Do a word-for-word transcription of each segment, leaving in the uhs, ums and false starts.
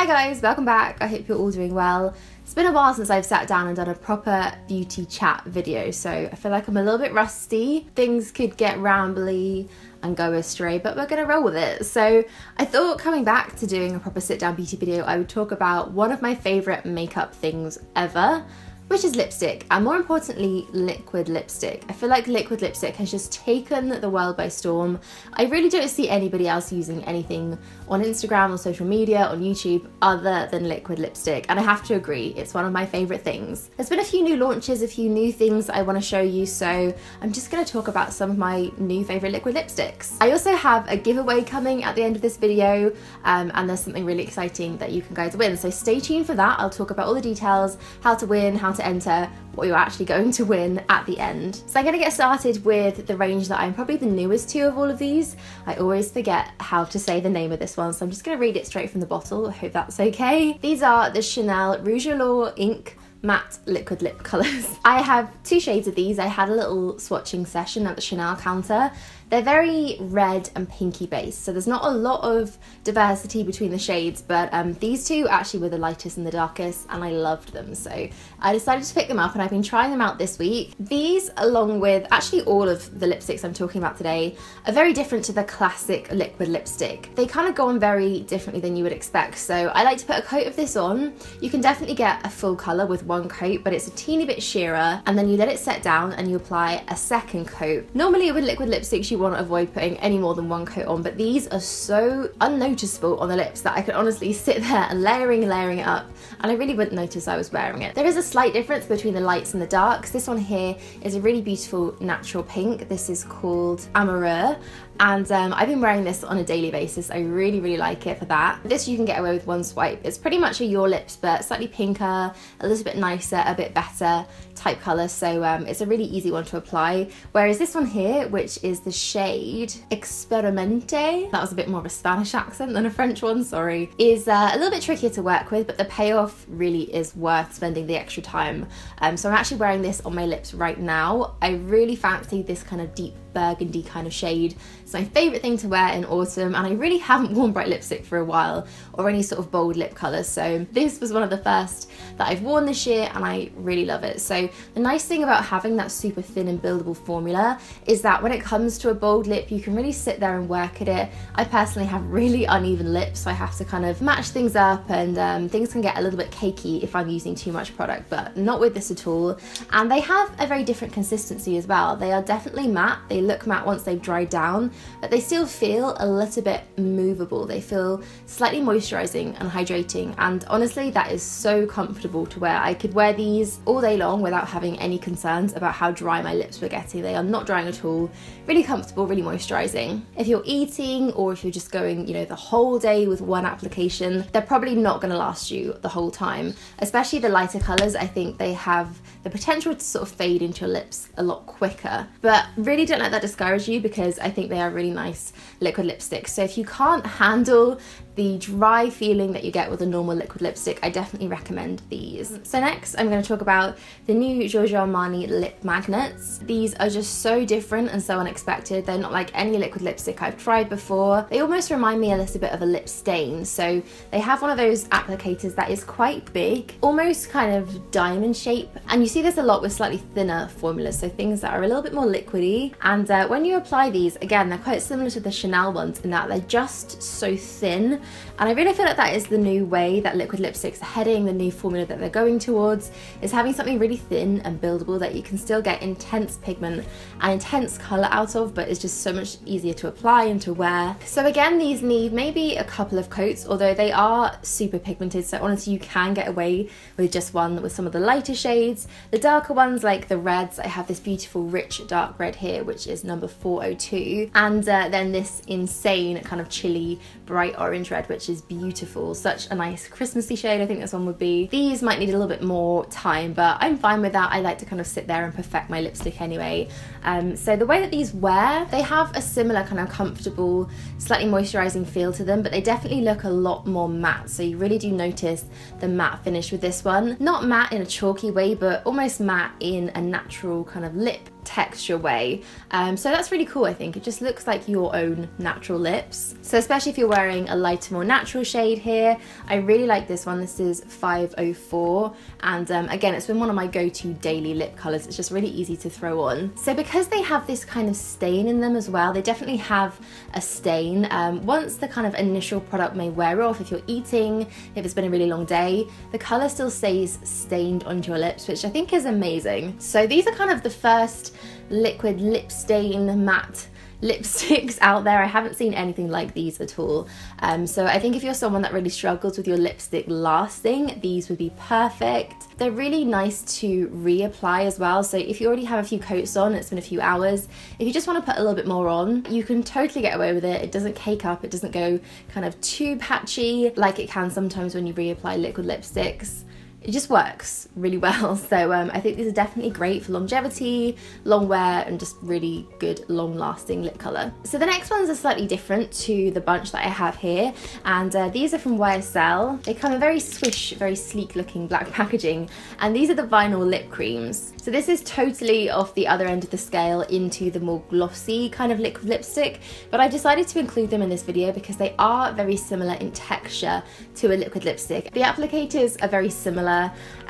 Hi guys, welcome back. I hope you're all doing well. It's been a while since I've sat down and done a proper beauty chat video, so I feel like I'm a little bit rusty. Things could get rambly and go astray, but we're gonna roll with it. So I thought coming back to doing a proper sit down beauty video, I would talk about one of my favorite makeup things ever, which is lipstick, and more importantly, liquid lipstick. I feel like liquid lipstick has just taken the world by storm. I really don't see anybody else using anything on Instagram, on social media, on YouTube, other than liquid lipstick, and I have to agree, it's one of my favorite things. There's been a few new launches, a few new things I wanna show you, so I'm just gonna talk about some of my new favorite liquid lipsticks. I also have a giveaway coming at the end of this video, um, and there's something really exciting that you can guys win, so stay tuned for that. I'll talk about all the details, how to win, how to To enter, what you're actually going to win at the end. So I'm going to get started with the range that I'm probably the newest to of all of these. I always forget how to say the name of this one, so I'm just going to read it straight from the bottle. I hope that's okay. These are the Chanel Rouge Allure Ink Matte Liquid Lip Colours. I have two shades of these. I had a little swatching session at the Chanel counter. They're very red and pinky based, so there's not a lot of diversity between the shades, but um, these two actually were the lightest and the darkest, and I loved them, so I decided to pick them up, and I've been trying them out this week. These, along with actually all of the lipsticks I'm talking about today, are very different to the classic liquid lipstick. They kind of go on very differently than you would expect, so I like to put a coat of this on. You can definitely get a full colour with one coat, but it's a teeny bit sheerer, and then you let it set down and you apply a second coat. Normally with liquid lipsticks you want to avoid putting any more than one coat on, but these are so unnoticeable on the lips that I could honestly sit there and layering and layering it up, and I really wouldn't notice I was wearing it. There is a slight difference between the lights and the darks. This one here is a really beautiful natural pink. This is called Amoureux, and um, I've been wearing this on a daily basis. I really really like it for that. This you can get away with one swipe. It's pretty much a your lips but slightly pinker, a little bit nicer, a bit better type colour, so um, it's a really easy one to apply, whereas this one here, which is the shade Experimente, that was a bit more of a Spanish accent than a French one, sorry, is uh, a little bit trickier to work with, but the payoff really is worth spending the extra time. Um, so I'm actually wearing this on my lips right now. I really fancy this kind of deep burgundy kind of shade. It's my favourite thing to wear in autumn, and I really haven't worn bright lipstick for a while, or any sort of bold lip colour, so this was one of the first that I've worn this year, and I really love it. So the nice thing about having that super thin and buildable formula is that when it comes to a bold lip you can really sit there and work at it. I personally have really uneven lips, so I have to kind of match things up, and um, things can get a little bit cakey if I'm using too much product, but not with this at all. And they have a very different consistency as well. They are definitely matte, they look matte once they've dried down, but they still feel a little bit movable. They feel slightly moisturising and hydrating, and honestly that is so comfortable to wear. I could wear these all day long without having any concerns about how dry my lips were getting. They are not drying at all, really comfortable, really moisturising. If you're eating, or if you're just going, you know, the whole day with one application, they're probably not going to last you the whole time, especially the lighter colours. I think they have the potential to sort of fade into your lips a lot quicker, but really don't let that discourage you, because I think they are really nice liquid lipsticks. So if you can't handle the dry feeling that you get with a normal liquid lipstick, I definitely recommend these. So next I'm going to talk about the new Giorgio Armani Lip Magnets. These are just so different and so unexpected. They're not like any liquid lipstick I've tried before. They almost remind me a little bit of a lip stain, so they have one of those applicators that is quite big, almost kind of diamond shape, and you see this a lot with slightly thinner formulas, so things that are a little bit more liquidy. And uh, when you apply these, again, they're quite similar to the Chanel ones in that they're just so thin, and I really feel like that is the new way that liquid lipsticks are heading, the new formula that they're going towards, is having something really thin and buildable that you can still get intense pigment and intense colour out of, but it's just so much easier to apply and to wear. So again, these need maybe a couple of coats, although they are super pigmented, so honestly you can get away with just one with some of the lighter shades. The darker ones, like the reds, I have this beautiful rich dark red here, which is number four oh two, and uh, then this insane kind of chilly bright orange red, which is beautiful, such a nice Christmassy shade. I think this one would be. These might need a little bit more time, but I'm fine with that. I like to kind of sit there and perfect my lipstick anyway. Um, so the way that these wear, they have a similar kind of comfortable, slightly moisturising feel to them, but they definitely look a lot more matte, so you really do notice the matte finish with this one. Not matte in a chalky way, but almost matte in a natural kind of lip texture way. Um, so that's really cool, I think. It just looks like your own natural lips. So especially if you're wearing a lighter, more natural shade here, I really like this one. This is five oh four. And um, again, it's been one of my go-to daily lip colors. It's just really easy to throw on. So because they have this kind of stain in them as well, they definitely have a stain. Um, once the kind of initial product may wear off, if you're eating, if it's been a really long day, the color still stays stained onto your lips, which I think is amazing. So these are kind of the first liquid lip stain matte lipsticks out there. I haven't seen anything like these at all. Um, so I think if you're someone that really struggles with your lipstick lasting, these would be perfect. They're really nice to reapply as well. So if you already have a few coats on, it's been a few hours, if you just want to put a little bit more on, you can totally get away with it. It doesn't cake up, it doesn't go kind of too patchy like it can sometimes when you reapply liquid lipsticks. It just works really well. So um, I think these are definitely great for longevity, long wear, and just really good long-lasting lip colour. So the next ones are slightly different to the bunch that I have here, and uh, these are from Y S L. They come in very swish, very sleek looking black packaging, and these are the Vinyl Lip Creams. So this is totally off the other end of the scale into the more glossy kind of liquid lipstick, but I decided to include them in this video because they are very similar in texture to a liquid lipstick. The applicators are very similar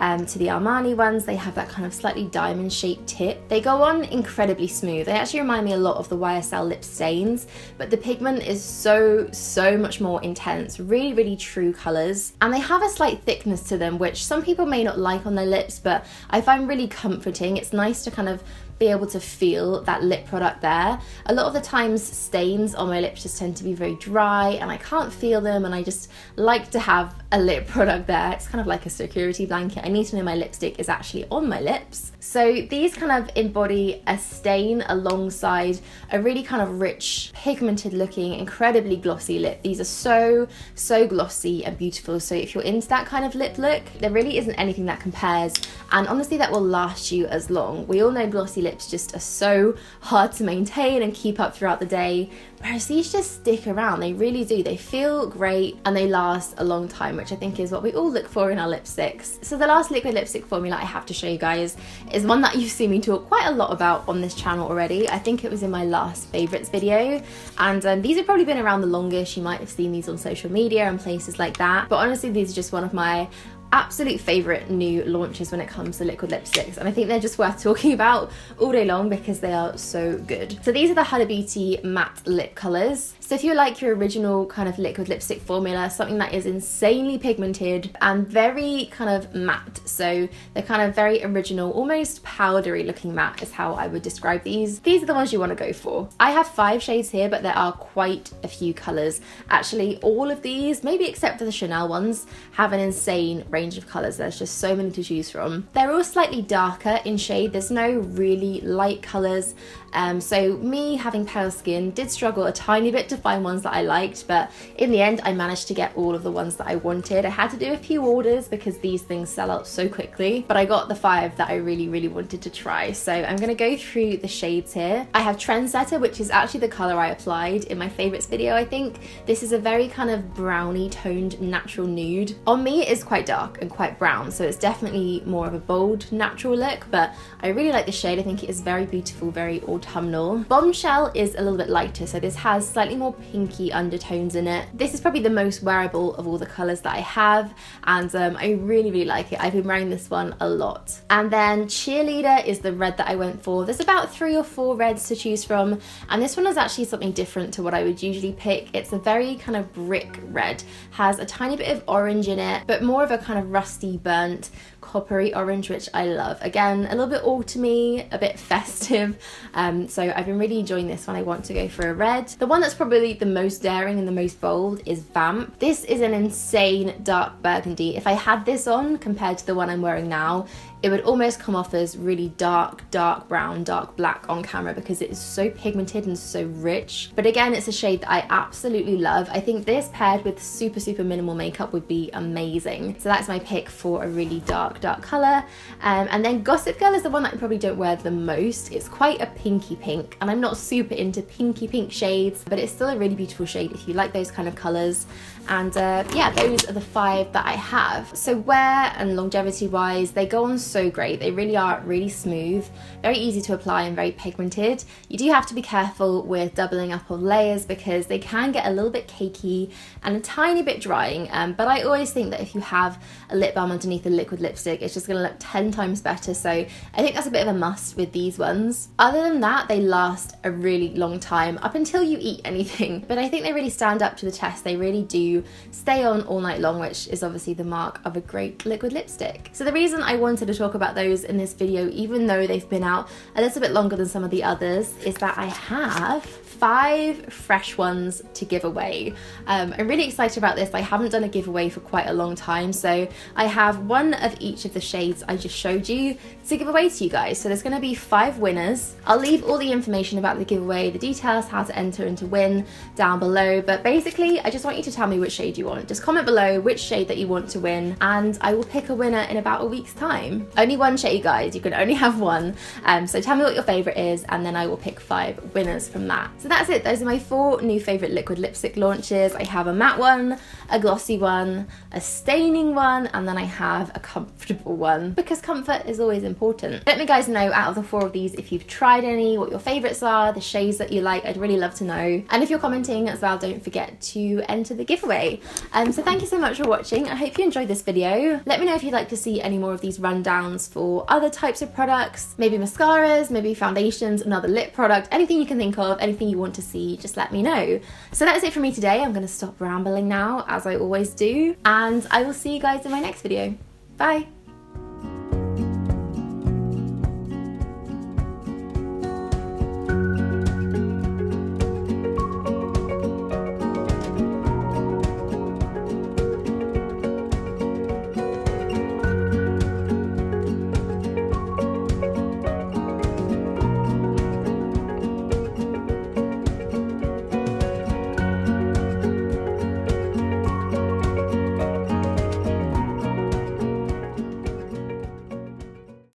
Um, to the Armani ones. They have that kind of slightly diamond shaped tip. They go on incredibly smooth. They actually remind me a lot of the Y S L lip stains, but the pigment is so, so much more intense. Really, really true colors. And they have a slight thickness to them, which some people may not like on their lips, but I find really comforting. It's nice to kind of be able to feel that lip product there. A lot of the times stains on my lips just tend to be very dry and I can't feel them, and I just like to have a lip product there. It's kind of like a security blanket. I need to know my lipstick is actually on my lips. So these kind of embody a stain alongside a really kind of rich, pigmented looking, incredibly glossy lip. These are so, so glossy and beautiful. So if you're into that kind of lip look, there really isn't anything that compares, and honestly that will last you as long. We all know glossy lips lips just are so hard to maintain and keep up throughout the day, whereas these just stick around. They really do. They feel great and they last a long time, which I think is what we all look for in our lipsticks. So the last liquid lipstick formula I have to show you guys is one that you've seen me talk quite a lot about on this channel already. I think it was in my last favorites video, and um, these have probably been around the longest. You might have seen these on social media and places like that, but honestly these are just one of my absolute favorite new launches when it comes to liquid lipsticks, and I think they're just worth talking about all day long because they are so good. So these are the Huda Beauty matte lip colors. So if you like your original kind of liquid lipstick formula, something that is insanely pigmented and very kind of matte, so they're kind of very original, almost powdery looking matte is how I would describe these. These are the ones you want to go for. I have five shades here, but there are quite a few colors. Actually all of these, maybe except for the Chanel ones, have an insane range Range of colours. There's just so many to choose from. They're all slightly darker in shade. There's no really light colours, um, so me having pale skin did struggle a tiny bit to find ones that I liked, but in the end I managed to get all of the ones that I wanted. I had to do a few orders because these things sell out so quickly, but I got the five that I really really wanted to try. So I'm going to go through the shades here. I have Trendsetter, which is actually the colour I applied in my favourites video. I think this is a very kind of browny toned natural nude. On me it is quite dark and quite brown, so it's definitely more of a bold natural look, but I really like the shade. I think it is very beautiful, very autumnal. Bombshell is a little bit lighter, so this has slightly more pinky undertones in it. This is probably the most wearable of all the colours that I have, and um, I really really like it. I've been wearing this one a lot. And then Cheerleader is the red that I went for. There's about three or four reds to choose from, and this one is actually something different to what I would usually pick. It's a very kind of brick red, has a tiny bit of orange in it, but more of a kind of of rusty, burnt, coppery orange, which I love. Again, a little bit autumny, a bit festive, um, so I've been really enjoying this one. I want to go for a red. The one that's probably the most daring and the most bold is Vamp. This is an insane dark burgundy. If I had this on compared to the one I'm wearing now, it would almost come off as really dark, dark brown, dark black on camera because it is so pigmented and so rich. But again, it's a shade that I absolutely love. I think this paired with super, super minimal makeup would be amazing. So that's my pick for a really dark dark, dark colour. Um, and then Gossip Girl is the one that I probably don't wear the most. It's quite a pinky pink, and I'm not super into pinky pink shades, but it's still a really beautiful shade if you like those kind of colours. And uh, yeah, those are the five that I have. So wear and longevity wise, they go on so great. They really are really smooth, very easy to apply and very pigmented. You do have to be careful with doubling up on layers because they can get a little bit cakey and a tiny bit drying, um, but I always think that if you have a lip balm underneath a liquid lipstick, it's just going to look ten times better, so I think that's a bit of a must with these ones. Other than that, they last a really long time, up until you eat anything, but I think they really stand up to the test. They really do stay on all night long, which is obviously the mark of a great liquid lipstick. So the reason I wanted to talk about those in this video, even though they've been out a little bit longer than some of the others, is that I have five fresh ones to give away. Um, I'm really excited about this. I haven't done a giveaway for quite a long time, so I have one of each of the shades I just showed you to give away to you guys. So there's going to be five winners. I'll leave all the information about the giveaway, the details, how to enter and to win down below, but basically I just want you to tell me which shade you want. Just comment below which shade that you want to win, and I will pick a winner in about a week's time. Only one shade, guys. You can only have one. Um, so tell me what your favourite is, and then I will pick five winners from that. So that's it. Those are my four new favourite liquid lipstick launches. I have a matte one, a glossy one, a staining one, and then I have a comfortable one, because comfort is always important. Let me guys know out of the four of these if you've tried any, what your favourites are, the shades that you like. I'd really love to know. And if you're commenting as well, don't forget to enter the giveaway. Um, so thank you so much for watching. I hope you enjoyed this video. Let me know if you'd like to see any more of these rundowns for other types of products, maybe mascaras, maybe foundations, another lip product, anything you can think of, anything you want to see, just let me know. So that is it for me today. I'm going to stop rambling now, as I always do, and I will see you guys in my next video. Bye!